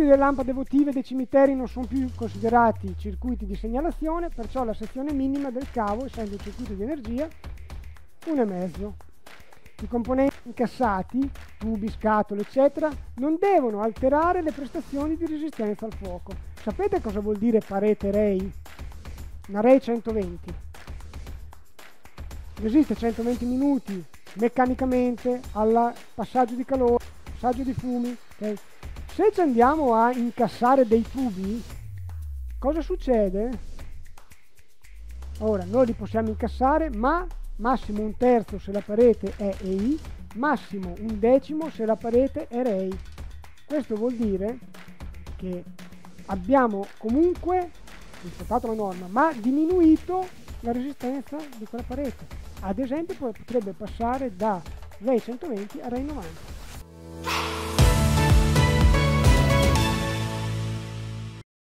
circuiti delle lampade votive dei cimiteri non sono più considerati circuiti di segnalazione, perciò la sezione minima del cavo, essendo il circuito di energia, 1,5. I componenti incassati, tubi, scatole, eccetera, non devono alterare le prestazioni di resistenza al fuoco. Sapete cosa vuol dire parete REI? Una REI 120. Resiste 120 minuti meccanicamente al passaggio di calore, passaggio di fumi, okay? Se ci andiamo a incassare dei tubi, cosa succede? Ora, noi li possiamo incassare, ma massimo 1/3 se la parete è EI, massimo 1/10 se la parete è REI. Questo vuol dire che abbiamo comunque rispettato la norma, ma diminuito la resistenza di quella parete. Ad esempio potrebbe passare da REI 120 a REI 90.